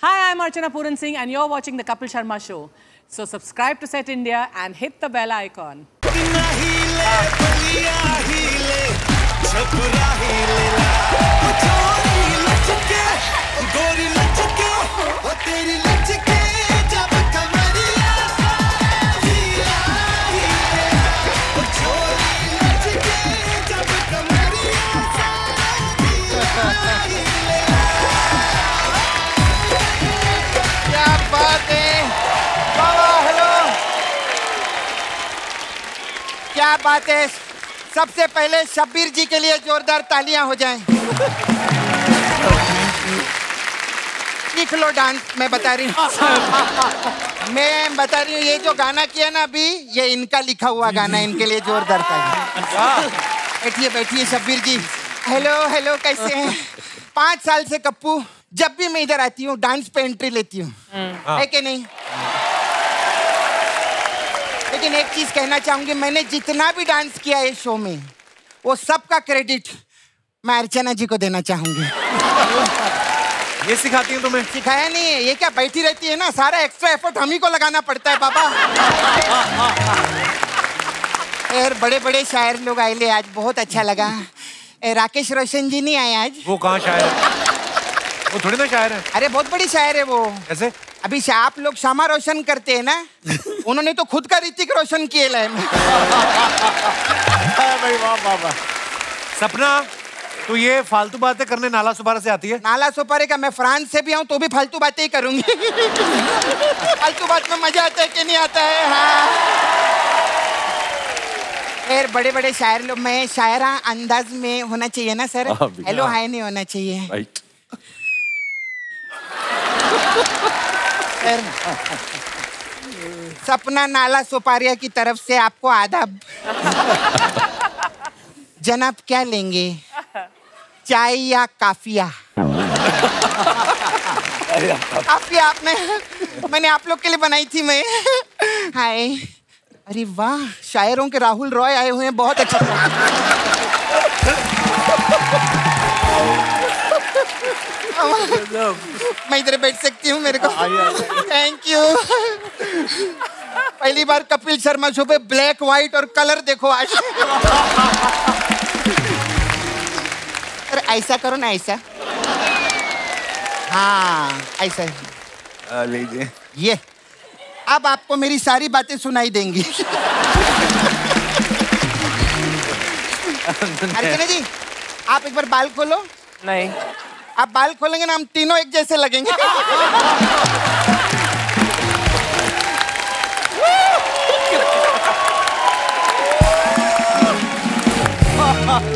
Hi, I'm Archana Puran Singh and you're watching The Kapil Sharma Show. So subscribe to Set India and hit the bell icon. क्या बात है, सबसे पहले शब्बीर जी के लिए जोरदार तालियां हो जाएं। लिख लो डांस, मैं बता रही हूँ ये जो गाना किया ना अभी, ये इनका लिखा हुआ गाना, इनके लिए जोरदार तालियां। बैठिए शब्बीर जी। हेलो हेलो, कैसे हैं? 5 साल से कप्पू जब भी मैं इधर आती हूँ डांस पे एंट्री लेती हूँ, है कि नहीं? लेकिन एक चीज कहना चाहूंगी, मैंने जितना भी डांस किया है शो में, वो सबका क्रेडिट मैं अर्चना जी को देना चाहूंगी। ये सिखाती हूँ तुम्हें? सिखाया नहीं है, ये क्या बैठी रहती है ना, सारा एक्स्ट्रा एफर्ट हम ही को लगाना पड़ता है बाबा। यार बड़े बड़े शायर लोग आए ले आज, बहुत अच्छा लगा। राकेश रोशन जी नहीं आए आज। वो कहाँ शायर है? वो थोड़ी ना शायर है। अरे बहुत बड़ी शायर है वो। ऐसे अभी आप लोग श्यामा रोशन करते हैं ना, उन्होंने तो खुद का ऋतिक रोशन किए लाए। भाई वाह वाह। सपना, तो ये फालतू बातें करने नाला सोपारा से आती है? नाला सोपारे का, मैं फ्रांस से भी आऊँ तो भी फालतू बातें ही करूंगी। फालतू बात में मजा आता है कि नहीं आता है? हाँ। बड़े बड़े शायर लोग, मैं शायरा अंदाज में होना चाहिए ना सर, हेलो हाय नहीं होना चाहिए। सपना नाला सोपारिया की तरफ से आपको आदाब। जनाब क्या लेंगे, चाय या काफिया? काफिया आपने, मैंने आप लोग के लिए बनाई थी मैं। हाय, अरे वाह, शायरों के राहुल रॉय आए हुए हैं, बहुत अच्छा। मैं इधर बैठ सकती हूँ मेरे को? Thank you. पहली बार कपिल शर्मा शो पे ब्लैक व्हाइट और कलर देखो आज। ऐसा करो ना, ऐसा, हाँ ऐसा लीजिए। ये अब आपको मेरी सारी बातें सुनाई देंगी। अर्चना जी आप एक बार बाल खोलो। नहीं, आप बाल खोलेंगे ना हम तीनों एक जैसे लगेंगे।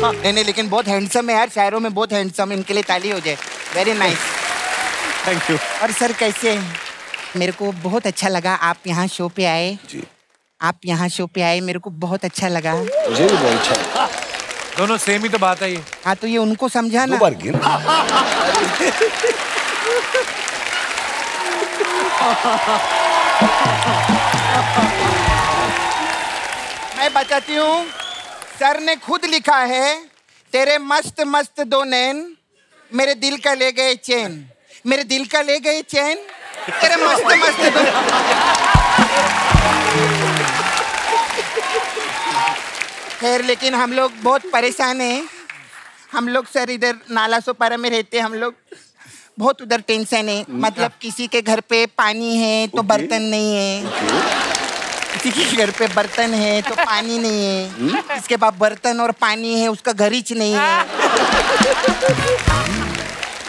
नहीं, लेकिन बहुत हैंडसम है यार, शायरों में बहुत हैंडसम, इनके लिए ताली हो जाए। Very nice, thank you. और सर कैसे हैं? मेरे को बहुत अच्छा लगा आप यहाँ शो पे आए जी। मेरे को बहुत अच्छा लगा। मुझे भी बहुत अच्छा। दोनों सेम ही तो बात है ये। हाँ तो ये उनको समझाना। मैं बताती हूँ, सर ने खुद लिखा है, तेरे मस्त मस्त दो नैन मेरे दिल का ले गए चैन, तेरे मस्त मस्त दो। खैर लेकिन हम लोग बहुत परेशान हैं, हम लोग सर इधर नाला सोपारा में रहते हैं, हम लोग बहुत उधर टेंशन है। मतलब किसी के घर पे पानी है तो बर्तन नहीं है, किसी के घर पे बर्तन है तो पानी नहीं है, इसके बाद बर्तन और पानी है, उसका घर ही नहीं है।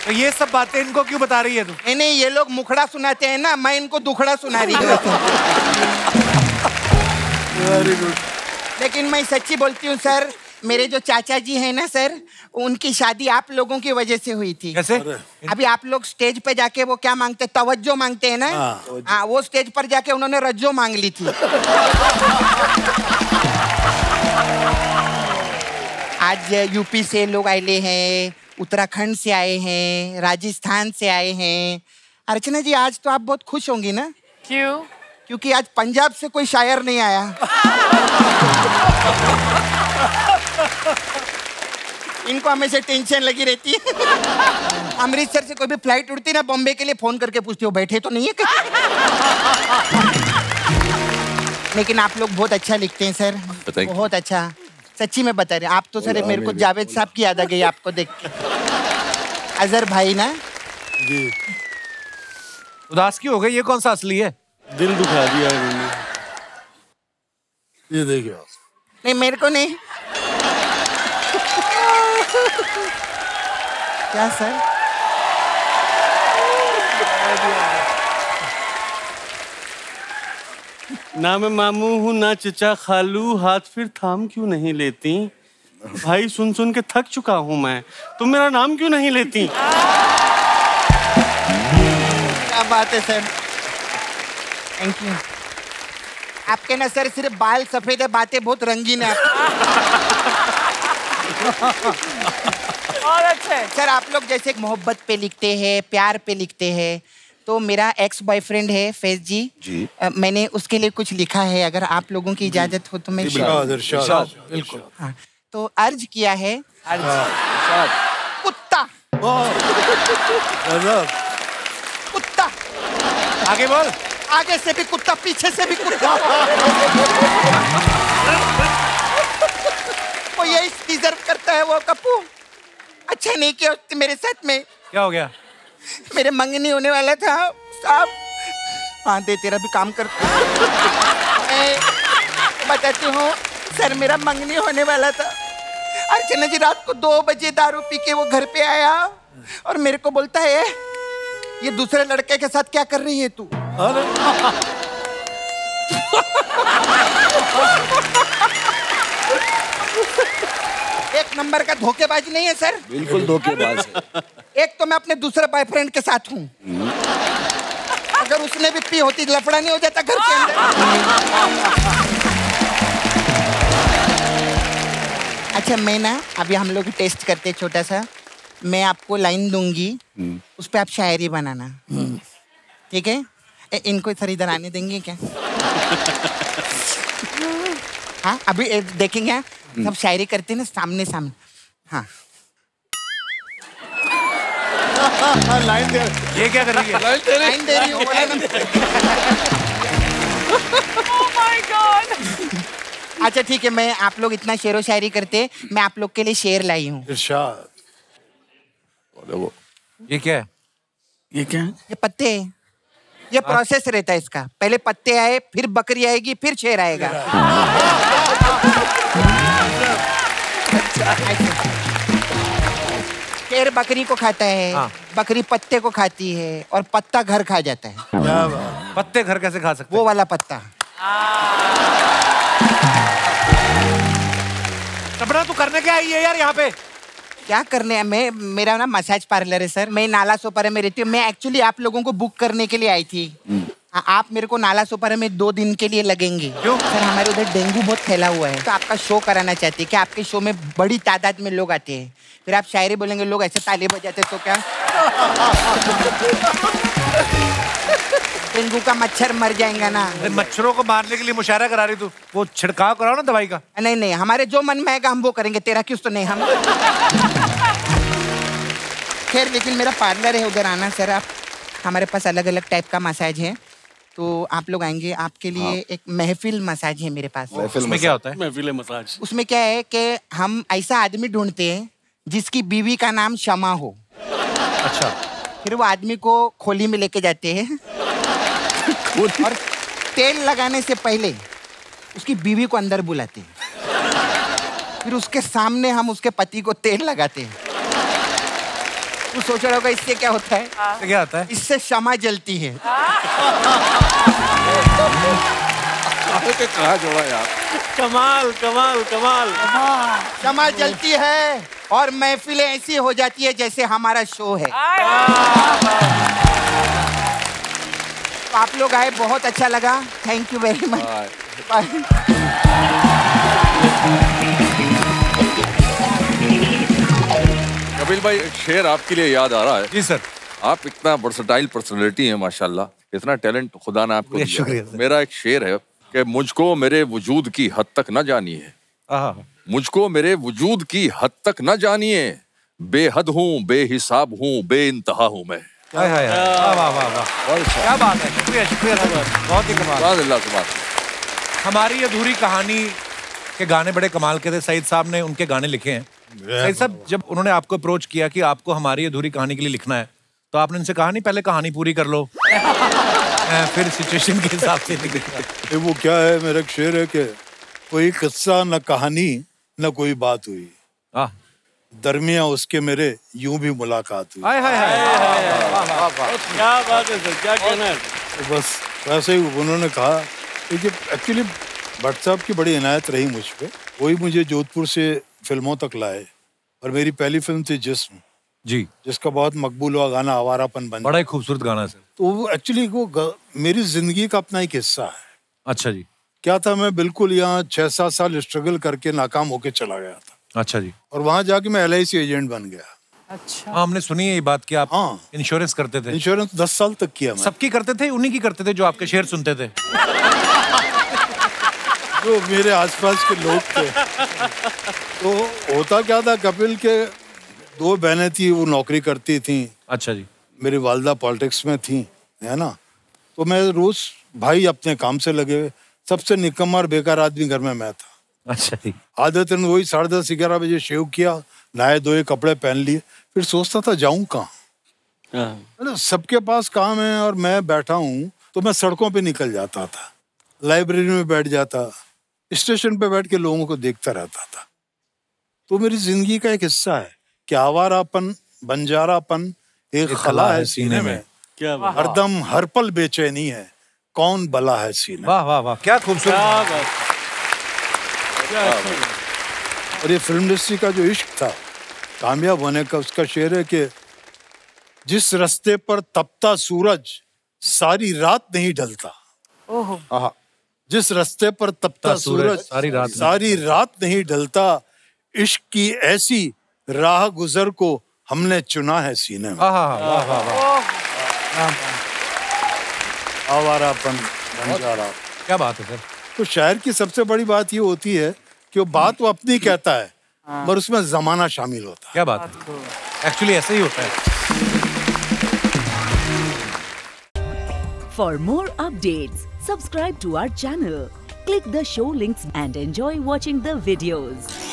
तो ये सब बातें इनको क्यों बता रही है तू? नहीं, ये लोग मुखड़ा सुनाते हैं ना, मैं इनको दुखड़ा सुना रही हूँ। लेकिन मैं सच्ची बोलती हूँ सर, मेरे जो चाचा जी हैं ना सर, उनकी शादी आप लोगों की वजह से हुई थी। कैसे? अभी आप लोग स्टेज पे जाके वो क्या मांगते, तवज्जो मांगते हैं ना, हाँ, वो स्टेज पर जाके उन्होंने रज्जो मांग ली थी। आज यूपी से लोग आए हैं, उत्तराखंड से आए हैं, राजस्थान से आए हैं। अर्चना जी आज तो आप बहुत खुश होंगी ना? क्यों? क्योंकि आज पंजाब से कोई शायर नहीं आया। इनको हमेशा टेंशन लगी रहती है। अमरीश सर से कोई भी फ्लाइट उड़ती ना बॉम्बे के लिए फोन करके पूछती हो बैठे तो नहीं है कहीं। लेकिन आप लोग बहुत अच्छा लिखते हैं सर, बहुत अच्छा, सच्ची में बता रहे हैं आप तो सर। मेरे को जावेद साहब की याद आ गई आपको देख के, अजहर भाई ना जी। उदास की हो गई, ये कौन सा असली है? दिल दुखा दिया ये देखिए। नहीं मेरे को नहीं। क्या सर? ना मैं मामू हूँ ना चचा खालू, हाथ फिर थाम क्यों नहीं लेती? भाई सुन सुन के थक चुका हूँ मैं, तुम मेरा नाम क्यों नहीं लेती? क्या बात है सर, थैंक यू। आपके ना सर सिर्फ बाल सफेद है, बातें बहुत रंगीन है। और अच्छे सर आप लोग जैसे मोहब्बत पे लिखते हैं, प्यार पे लिखते हैं, तो मेरा एक्स बॉयफ्रेंड है फैज जी, मैंने उसके लिए कुछ लिखा है, अगर आप लोगों की इजाजत हो तो मैं बिल्कुल हाँ। तो अर्ज किया है कुत्ता कुत्ता, आगे बोल, आगे से भी कुत्ता पीछे से भी कुत्ता। वो यही डिजर्व करता है वो कप्पू, अच्छा नहीं किया मेरे साथ में। क्या हो गया? मेरे मंगनी होने वाला था साहब। हाँ दे तेरा भी काम करता। मैं बताती हूँ सर, मेरा मंगनी होने वाला था। अर्चना जी रात को 2 बजे दारू पी के वो घर पे आया और मेरे को बोलता है ये दूसरे लड़के के साथ क्या कर रही है तू? एक नंबर का धोखेबाज नहीं है सर? बिल्कुल धोखेबाज है। एक तो मैं अपने दूसरे बॉयफ्रेंड के साथ हूँ, अगर उसने भी पी होती लफड़ा नहीं हो जाता घर के अंदर। अच्छा मैं ना अभी हम लोग टेस्ट करते छोटा सा, मैं आपको लाइन दूंगी उस पर आप शायरी बनाना, ठीक है? इनको सर इधर आने देंगे क्या? हाँ अभी देखेंगे सब शायरी करते ना सामने सामने। हाँ लाइन दे, ये क्या कर रही है? लाइन दे रही हूँ। Oh my God! अच्छा ठीक है, मैं आप लोग इतना शेरो शायरी करते, मैं आप लोग के लिए शेर लाई हूँ। ये क्या है? ये क्या है? ये पत्ते, ये प्रोसेस रहता है इसका, पहले पत्ते आए फिर बकरी आएगी फिर शेर आएगा। अच्छा शेर बकरी को खाता है, हाँ। बकरी पत्ते को खाती है और पत्ता घर खा जाता है। पत्ते घर कैसे खा सकते? वो वाला पत्ता। सपना तू करने क्या आई है यार यहाँ पे? क्या करने है? मैं मेरा ना मसाज पार्लर है सर, मैं नाला सोपारा में रहती हूँ। मैं एक्चुअली आप लोगों को बुक करने के लिए आई थी। आप मेरे को नाला सोपारा में 2 दिन के लिए लगेंगे। क्यों? सर हमारे उधर डेंगू बहुत फैला हुआ है, तो आपका शो कराना चाहती है कि आपके शो में बड़ी तादाद में लोग आते हैं, फिर आप शायरी बोलेंगे, लोग ऐसे ताली बजाते तो क्या डेंगू का मच्छर मर जाएगा ना? मच्छरों को मारने के लिए मुशायरा करा रही तू, वो छिड़काव कराओ ना दवाई का। नहीं नहीं हमारे जो मन में आएगा हम वो करेंगे, तेरा क्यों तो नहीं हम। खैर लेकिन मेरा पार्लर है, उधर आना सर आप, हमारे पास अलग अलग टाइप का मसाज है, तो आप लोग आएंगे आपके लिए। हाँ। एक महफिल मसाज है मेरे पास। उसमें क्या होता है? महफिल मसाज उसमें क्या है कि हम ऐसा आदमी ढूंढते हैं जिसकी बीवी का नाम शमा हो। अच्छा। फिर वो आदमी को खोली में लेके जाते हैं और तेल लगाने से पहले उसकी बीवी को अंदर बुलाते हैं, फिर उसके सामने हम उसके पति को तेल लगाते हैं। तू सोच रहा होगा इससे क्या होता है? क्या होता है? इससे शमा जलती है। कहाँ जोड़ा यार, कमाल कमाल कमाल। शमा जलती है और महफिलें ऐसी हो जाती है जैसे हमारा शो है। तो आप लोग आए, बहुत अच्छा लगा, thank you very much. Kapil भाई एक शेर आपके लिए याद आ रहा है। जी सर। आप इतना वर्सेटाइल पर्सनैलिटी है माशाल्लाह, इतना टैलेंट खुदा ने आपको दिया। मेरा एक शेर है कि मुझको मेरे वजूद की हद तक ना जानी है, मुझको मेरे वजूद की हद तक न जानिए, बेहद हूँ, बेहिसाब हूँ, बेइंतहा हूँ मैं। हाय हाय वाह वाह वाह, क्या बात है, शुक्रिया शुक्रिया, बहुत ही कमाल। हमारी अधूरी कहानी के गाने बड़े कमाल के थे, सईद साहब ने उनके गाने लिखे हैं। सईद साहब, जब उन्होंने आपको अप्रोच किया कि आपको हमारी अधूरी कहानी के लिए लिखना है, तो आपने उनसे कहा नहीं पहले कहानी पूरी कर लो फिर सिचुएशन के हिसाब से लिखना? वो क्या है, मेरा एक शेर है कि कोई किस्सा न कहानी न कोई बात हुई, दरमिया उसके मेरे यूं भी मुलाकात हुई। हाय हाय हाय, क्या बात है सर, क्या कहना है। बस वैसे ही उन्होंने कहा, एक्चुअली भट्ट साहब की बड़ी इनायत रही मुझ पर, वही मुझे जोधपुर से फिल्मों तक लाए, और मेरी पहली फिल्म थी जिस्म जी, जिसका बहुत मकबूल हुआ गाना आवारापन बन, बड़ा ही खूबसूरत गाना सर। तो वो एक्चुअली वो मेरी जिंदगी का अपना एक हिस्सा है। अच्छा जी। क्या था, मैं बिल्कुल यहाँ 6-7 साल स्ट्रगल करके नाकाम होके चला गया था। अच्छा जी। और वहाँ जाके मैं LIC एजेंट बन गया। अच्छा, हमने सुनी है ये बात कि आप इंश्योरेंस करते थे। इंश्योरेंस 10 साल तक किया। सबकी करते थे, उन्हीं की करते थे जो आपके शेर सुनते थे, जो मेरे आसपास के लोग थे। तो होता क्या था, कपिल के 2 बहनें थी, वो नौकरी करती थी। अच्छा जी। मेरी वालदा पॉलिटिक्स में थी, है ना, तो मैं रोज भाई अपने काम से लगे हुए, सबसे निकम्मा और बेकार आदमी घर में मैं था। अच्छा जी। आदतन वही 10:30-11 बजे शेव किया, नहाए धोए, कपड़े पहन लिए, फिर सोचता था जाऊँ कहाँ, सबके पास काम है और मैं बैठा हूँ, तो मैं सड़कों पर निकल जाता था, लाइब्रेरी में बैठ जाता, स्टेशन पे बैठ के लोगों को देखता रहता था। तो मेरी जिंदगी का एक हिस्सा है कि आवारापन, बंजारापन एक खला है सीने में, क्या हरदम हर पल बेचैनी है, कौन भला है सीने। वाह वाह वाह, क्या खूबसूरत। और ये फिल्म इंडस्ट्री का जो इश्क था कामयाब होने का, उसका शेर है कि जिस रास्ते पर तपता सूरज सारी रात नहीं ढलता, जिस रास्ते पर तपता सूरज सारी रात नहीं ढलता, इश्क की ऐसी राह गुजर को हमने चुना है सीने में। आवारापन, बंजारा, क्या बात है सर। तो शायर की सबसे बड़ी बात ये होती है कि वो बात वो अपनी कहता है, मगर उसमें जमाना शामिल होता है। क्या बात है, एक्चुअली ऐसा ही होता है। For more updates, subscribe to our channel, click the show links and enjoy watching the videos.